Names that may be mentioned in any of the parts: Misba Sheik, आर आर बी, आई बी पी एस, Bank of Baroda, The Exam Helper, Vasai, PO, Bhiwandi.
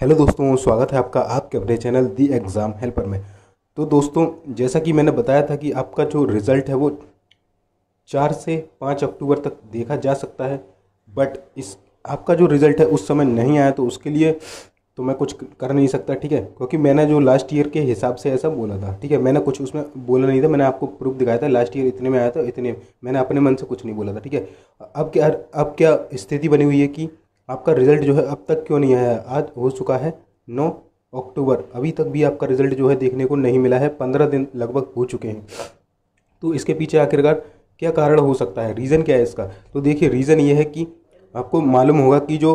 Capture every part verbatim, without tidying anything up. Hello दोस्तों, स्वागत है आपका आपके अपने चैनल दी एग्ज़ाम हेल्पर में। तो दोस्तों, जैसा कि मैंने बताया था कि आपका जो रिज़ल्ट है वो चार से पाँच अक्टूबर तक देखा जा सकता है, बट इस आपका जो रिज़ल्ट है उस समय नहीं आया तो उसके लिए तो मैं कुछ कर नहीं सकता, ठीक है। क्योंकि मैंने जो लास्ट ईयर के हिसाब से ऐसा बोला था, ठीक है, मैंने कुछ उसमें बोला नहीं था। मैंने आपको प्रूफ दिखाया था लास्ट ईयर इतने में आया था, इतने मैंने अपने मन से कुछ नहीं बोला था, ठीक है। अब क्या अब क्या स्थिति बनी हुई है कि आपका रिज़ल्ट जो है अब तक क्यों नहीं आया। आज हो चुका है नौ अक्टूबर, अभी तक भी आपका रिज़ल्ट जो है देखने को नहीं मिला है। पंद्रह दिन लगभग हो चुके हैं। तो इसके पीछे आखिरकार क्या कारण हो सकता है, रीज़न क्या है इसका? तो देखिए, रीज़न ये है कि आपको मालूम होगा कि जो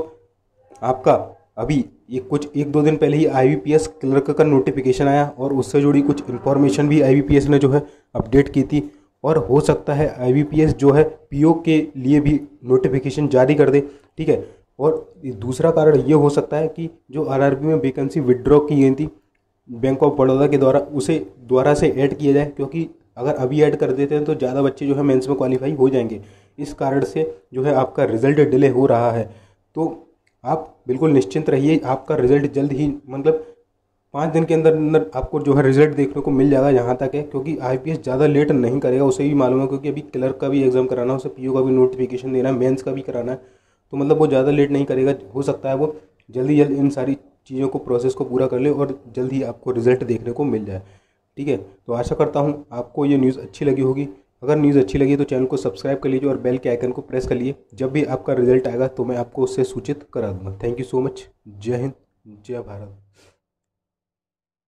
आपका अभी ये कुछ एक दो दिन पहले ही आई बी पी एस clerk का नोटिफिकेशन आया और उससे जुड़ी कुछ इन्फॉर्मेशन भी आई बी पी एस ने जो है अपडेट की थी। और हो सकता है आई बी पी एस जो है पी ओ के लिए भी नोटिफिकेशन जारी कर दे, ठीक है। और दूसरा कारण ये हो सकता है कि जो आर आर बी में वैकेंसी विड्रॉ की गई थी बैंक ऑफ बड़ौदा के द्वारा, उसे द्वारा से ऐड किया जाए, क्योंकि अगर अभी ऐड कर देते हैं तो ज़्यादा बच्चे जो है मेंस में क्वालिफाई हो जाएंगे। इस कारण से जो है आपका रिज़ल्ट डिले हो रहा है। तो आप बिल्कुल निश्चिंत रहिए, आपका रिज़ल्ट जल्द ही, मतलब पाँच दिन के अंदर अंदर आपको जो है रिज़ल्ट देखने को मिल जाएगा, यहाँ तक है। क्योंकि आई पी एस ज़्यादा लेट नहीं करेगा, उसे भी मालूम है, क्योंकि अभी क्लर्क का भी एग्ज़ाम कराना है, उसे पी ओ का भी नोटिफिकेशन देना है, मेंस का भी कराना है, तो मतलब वो ज़्यादा लेट नहीं करेगा। हो सकता है वो जल्दी जल्द इन सारी चीज़ों को, प्रोसेस को पूरा कर ले और जल्द ही आपको रिज़ल्ट देखने को मिल जाए, ठीक है। तो आशा करता हूँ आपको ये न्यूज़ अच्छी लगी होगी। अगर न्यूज़ अच्छी लगी तो चैनल को सब्सक्राइब कर लीजिए और बेल के आइकन को प्रेस कर लीजिए। जब भी आपका रिज़ल्ट आएगा तो मैं आपको उससे सूचित करा दूँगा। Thank you so much. जय हिंद, जय भारत।